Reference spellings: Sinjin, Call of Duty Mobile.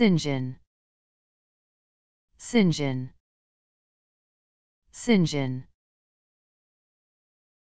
Sinjin, Sinjin, Sinjin.